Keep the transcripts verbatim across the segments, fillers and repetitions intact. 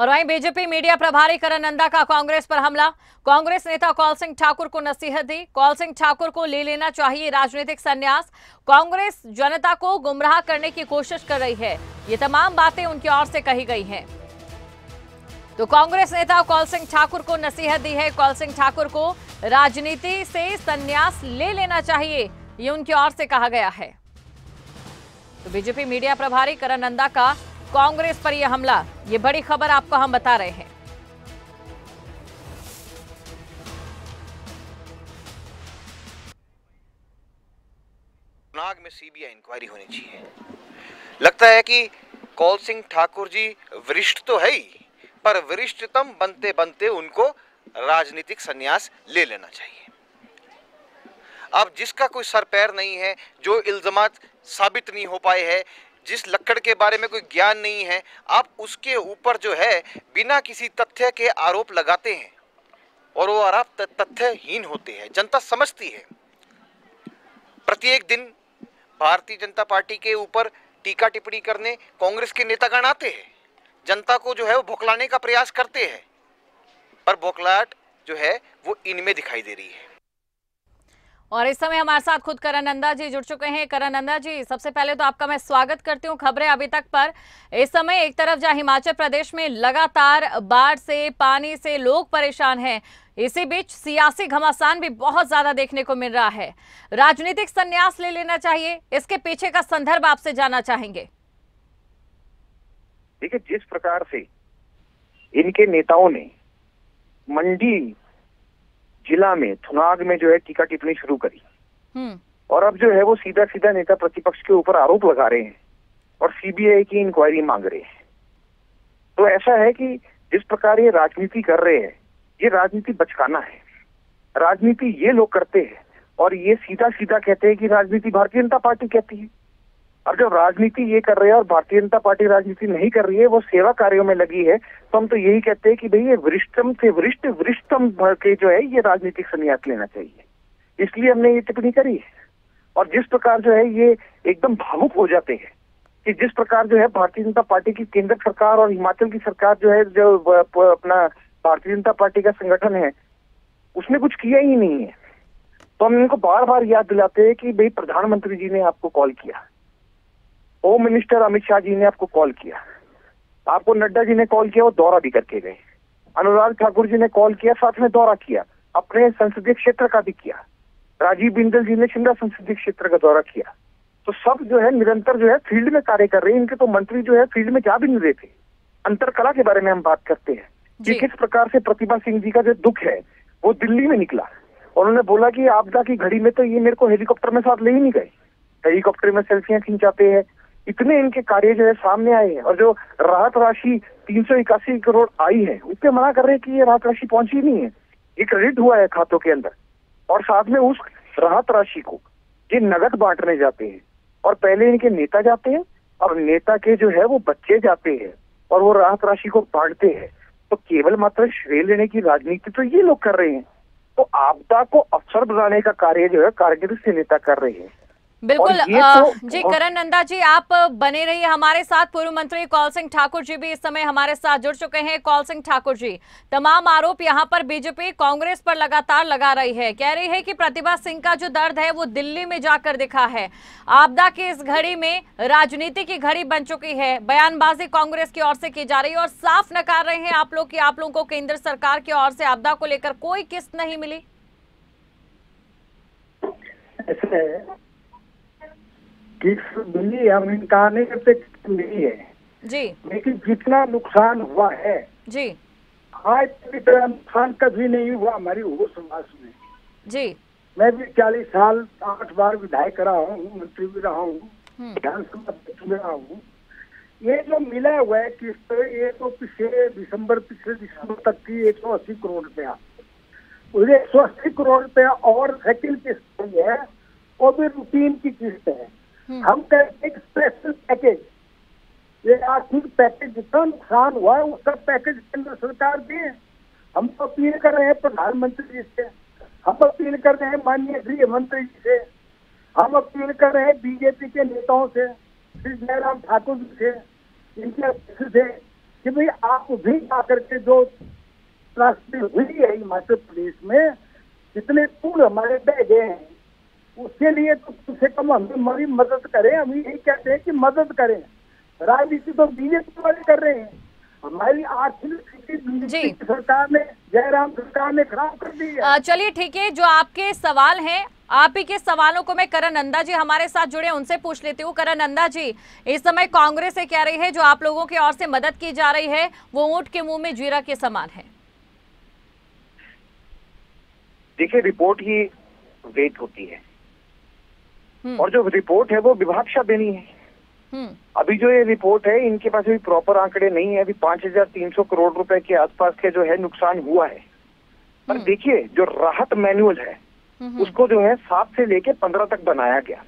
और वहीं BJP media प्रभारी करण नंदा का कांग्रेस पर हमला। कांग्रेस नेता कौल सिंह ठाकुर को नसीहत दी। कौल सिंह ठाकुर को ले लेना चाहिए राजनीतिक संन्यास। कांग्रेस जनता को गुमराह करने की कोशिश कर रही है। ये तमाम बातें उनकी ओर से कही गई हैं। तो कांग्रेस नेता कौल सिंह ठाकुर को नसीहत दी है। कौल सिंह ठाकुर को राजनीति से संन्यास ले लेना चाहिए, ये उनकी ओर से कहा गया है। तो बीजेपी मीडिया प्रभारी करण नंदा का कांग्रेस पर यह हमला, ये बड़ी खबर आपको हम बता रहे हैं। नाग में सीबीआई इंक्वायरी होनी चाहिए। लगता है कि कौल सिंह ठाकुर जी वरिष्ठ तो है ही, पर वरिष्ठतम बनते बनते उनको राजनीतिक संन्यास ले लेना चाहिए। अब जिसका कोई सर पैर नहीं है, जो इल्जामात साबित नहीं हो पाए हैं, जिस लक्कड़ के बारे में कोई ज्ञान नहीं है, आप उसके ऊपर जो है बिना किसी तथ्य के आरोप लगाते हैं और वो आरोप तथ्यहीन होते हैं। जनता समझती है। प्रत्येक दिन भारतीय जनता पार्टी के ऊपर टीका टिप्पणी करने कांग्रेस के नेतागण आते हैं, जनता को जो है वो भौंकलाने का प्रयास करते हैं, पर भौंकलाहट जो है वो इनमें दिखाई दे रही है। और इस समय हमारे साथ खुद करण नंदा जी जुड़ चुके हैं। करण नंदा जी, सबसे पहले तो आपका मैं स्वागत करती हूं। खबरें अभी तक पर, इस समय एक तरफ जहां हिमाचल प्रदेश में लगातार बाढ़ से, पानी से लोग परेशान हैं, इसी बीच सियासी घमासान भी बहुत ज्यादा देखने को मिल रहा है। राजनीतिक संन्यास ले लेना चाहिए, इसके पीछे का संदर्भ आपसे जानना चाहेंगे। देखिए, जिस प्रकार से इनके नेताओं ने मंडी जिला में थुनाग में जो है टीका टिप्पणी शुरू करी और अब जो है वो सीधा सीधा नेता प्रतिपक्ष के ऊपर आरोप लगा रहे हैं और सीबीआई की इंक्वायरी मांग रहे हैं, तो ऐसा है कि जिस प्रकार ये राजनीति कर रहे हैं, ये राजनीति बचकाना है। राजनीति ये लोग करते हैं और ये सीधा सीधा कहते हैं कि राजनीति भारतीय जनता पार्टी कहती है। अब जब राजनीति ये कर रहे हैं और भारतीय जनता पार्टी राजनीति नहीं कर रही है, वो सेवा कार्यों में लगी है, तो हम तो यही कहते हैं कि भाई ये वरिष्ठतम से वरिष्ठ वरिष्ठतम भर के जो है ये राजनीतिक संन्यास लेना चाहिए, इसलिए हमने ये टिप्पणी करी है। और जिस प्रकार जो है ये एकदम भावुक हो जाते हैं कि जिस प्रकार जो है भारतीय जनता पार्टी की केंद्र सरकार और हिमाचल की सरकार जो है, जो अपना भारतीय जनता पार्टी का संगठन है, उसने कुछ किया ही नहीं है। तो हम इनको बार बार याद दिलाते हैं कि भाई प्रधानमंत्री जी ने आपको कॉल किया, होम मिनिस्टर अमित शाह जी ने आपको कॉल किया, आपको नड्डा जी ने कॉल किया, वो दौरा भी करके गए, अनुराग ठाकुर जी ने कॉल किया, साथ में दौरा किया, अपने संसदीय क्षेत्र का भी किया, राजीव बिंदल जी ने शिमला संसदीय क्षेत्र का दौरा किया। तो सब जो है निरंतर जो है फील्ड में कार्य कर रहे हैं। इनके तो मंत्री जो है फील्ड में जा भी नहीं रहे थे। अंतरकला के बारे में हम बात करते हैं कि किस प्रकार से प्रतिभा सिंह जी का जो दुख है वो दिल्ली में निकला और उन्होंने बोला कि आपदा की घड़ी में तो ये मेरे को हेलीकॉप्टर में साथ ले ही नहीं गए, हेलीकॉप्टर में सेल्फियां खिंचाते हैं। इतने इनके कार्य जो है सामने आए हैं और जो राहत राशि तीन सौ इक्यासी करोड़ आई है उसमें मना कर रहे हैं कि ये राहत राशि पहुंची नहीं है, ये क्रेडिट हुआ है खातों के अंदर। और साथ में उस राहत राशि को ये नगद बांटने जाते हैं और पहले इनके नेता जाते हैं और नेता के जो है वो बच्चे जाते हैं और वो राहत राशि को बांटते हैं। तो केवल मात्र श्रेय लेने की राजनीति तो ये लोग कर रहे हैं। तो आपदा को अवसर बनाने का कार्य जो है कांग्रेस के नेता कर रहे हैं। बिल्कुल तो, जी करण नंदा जी, आप बने रहिए हमारे साथ। पूर्व मंत्री कौल सिंह ठाकुर जी भी इस समय हमारे साथ जुड़ चुके हैं। कौल सिंह ठाकुर जी, तमाम आरोप यहां पर बीजेपी कांग्रेस पर लगातार लगा रही है, कह रही है कि प्रतिभा सिंह का जो दर्द है वो दिल्ली में जाकर दिखा है। आपदा की इस घड़ी में राजनीति की घड़ी बन चुकी है। बयानबाजी कांग्रेस की ओर से की जा रही है और साफ नकार रहे हैं आप लोग की आप लोगों को केंद्र सरकार की ओर से आपदा को लेकर कोई किस्त नहीं मिली। मिली हम इनकार नहीं करते, मिली है जी, लेकिन जितना नुकसान हुआ है जी, आज की तरह नुकसान कभी नहीं हुआ हमारी वो समाज में जी। मैं भी चालीस साल आठ बार विधायक रहा हूँ, मंत्री भी रहा हूँ, विधानसभा अध्यक्ष भी रहा हूँ। ये जो मिला हुआ है किस तरह, ये तो पिछले दिसंबर पिछले दिसंबर तक की एक सौ अस्सी करोड़ रुपया, मुझे एक सौ अस्सी करोड़ रुपया और सेकेंड किस्त है, वो भी रूटीन की किस्त है। हम कहते हैं स्पेशल पैकेज, ये आर्थिक पैकेज जितना नुकसान हुआ है उसका पैकेज केंद्र सरकार दे। हम तो अपील कर रहे हैं प्रधानमंत्री जी से, हम अपील कर रहे हैं माननीय श्री हेमंत जी से, हम अपील कर रहे हैं बीजेपी के नेताओं से, श्री जयराम ठाकुर जी से, इनके अध्यक्ष से, कि भाई आप भी आकर के जो त्रासदी हुई है हिमाचल प्रदेश में, जितने पुल हमारे बह गए हैं उसके लिए तो कम से कम हमें मदद करें। हम यही कहते हैं कि मदद करें। राजनीति तो बीजेपी वाले कर रहे हैं, हमारी आर्थिक सरकार ने, जयराम सरकार ने खराब कर दी है। चलिए ठीक है, जो आपके सवाल हैं, आप ही के सवालों को मैं करण नंदा जी हमारे साथ जुड़े उनसे पूछ लेती हूँ। करण नंदा जी, इस समय कांग्रेस से कह रही है जो आप लोगों की ओर से मदद की जा रही है वो ऊंट के मुंह में जीरा के समान है। देखिए, रिपोर्ट ही वेट होती है और जो रिपोर्ट है वो विभाषा देनी है। अभी जो ये रिपोर्ट है, इनके पास भी प्रॉपर आंकड़े नहीं है। अभी पांच हजार तीन सौ करोड़ रुपए के आसपास के जो है नुकसान हुआ है, पर देखिए जो राहत मैनुअल है उसको जो है सात से लेके पंद्रह तक बनाया गया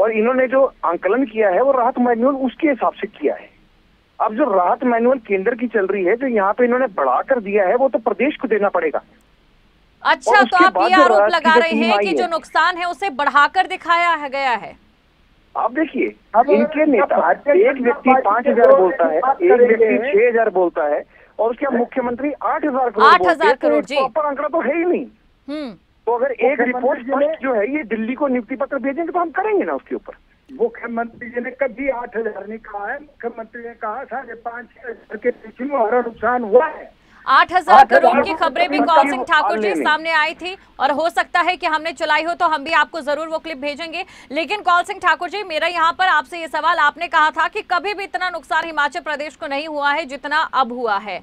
और इन्होंने जो आंकलन किया है वो राहत मैनुअल उसके हिसाब से किया है। अब जो राहत मैनुअल केंद्र की चल रही है, जो यहाँ पे इन्होंने बढ़ा कर दिया है, वो तो प्रदेश को देना पड़ेगा। अच्छा, तो आप ये आरोप लगा रहे हैं कि जो नुकसान है उसे बढ़ाकर दिखाया गया है। आप देखिए, इनके नेता एक व्यक्ति पांच हजार बोलता है, एक व्यक्ति छह हजार बोलता है और उसके मुख्यमंत्री आठ हजार करोड़। प्रॉपर आंकड़ा तो है ही नहीं। तो अगर एक रिपोर्ट जो है ये दिल्ली को नियुक्ति पत्र भेजेंगे तो हम करेंगे ना उसके ऊपर। मुख्यमंत्री जी ने कभी आठ हजार नहीं कहा है। मुख्यमंत्री ने कहा साढ़े पाँच हजार के पीछे हमारा नुकसान हुआ है। आठ हजार करोड़ की खबरें भी कौल सिंह ठाकुर जी सामने आई थी और हो सकता है कि हमने चलाई हो, तो हम भी आपको जरूर वो क्लिप भेजेंगे। लेकिन कौल सिंह ठाकुर जी, मेरा यहाँ पर आपसे ये सवाल, आपने कहा था कि कभी भी इतना नुकसान हिमाचल प्रदेश को नहीं हुआ है जितना अब हुआ है।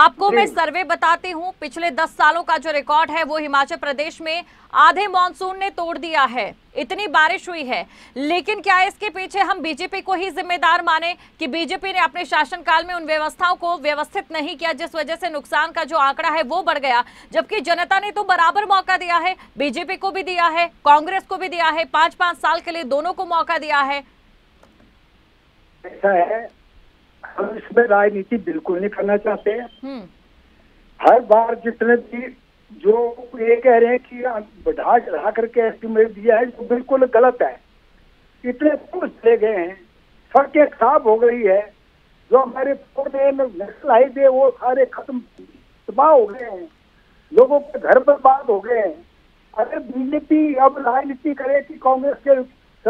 आपको मैं सर्वे बताती हूँ, पिछले दस सालों का जो रिकॉर्ड है वो हिमाचल प्रदेश में आधे मानसून ने तोड़ दिया है, इतनी बारिश हुई है। लेकिन क्या इसके पीछे हम बीजेपी को ही जिम्मेदार माने कि बीजेपी ने अपने शासनकाल में उन व्यवस्थाओं को व्यवस्थित नहीं किया जिस वजह से नुकसान का जो आंकड़ा है वो बढ़ गया, जबकि जनता ने तो बराबर मौका दिया है, बीजेपी को भी दिया है, कांग्रेस को भी दिया है, पांच पांच साल के लिए दोनों को मौका दिया है। ऐसा है, हम इसमें राजनीति बिल्कुल नहीं करना चाहते हैं। हर बार जितने भी जो ये कह रहे हैं कि बढ़ा चढ़ा करके एस्टिमेट दिया है, तो बिल्कुल गलत है। इतने पुल चले गए हैं, सड़कें खराब हो गई है, जो हमारे पौधे नेशनल हाईवे वो सारे खत्म तबाह हो गए हैं, लोगों के घर बर्बाद हो गए हैं। अगर बीजेपी अब राजनीति करे कि कांग्रेस के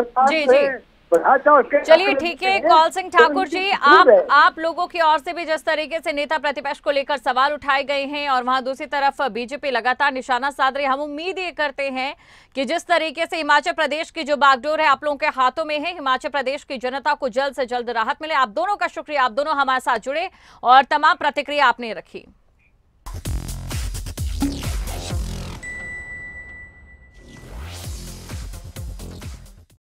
सरकार। चलिए ठीक है, कौल सिंह ठाकुर जी, आप आप लोगों की ओर से भी जिस तरीके से नेता प्रतिपक्ष को लेकर सवाल उठाए गए हैं और वहां दूसरी तरफ बीजेपी लगातार निशाना साध रही है, हम उम्मीद ये करते हैं कि जिस तरीके से हिमाचल प्रदेश की जो बागडोर है आप लोगों के हाथों में है, हिमाचल प्रदेश की जनता को जल्द से जल्द राहत मिले। आप दोनों का शुक्रिया, आप दोनों हमारे साथ जुड़े और तमाम प्रतिक्रिया आपने रखी।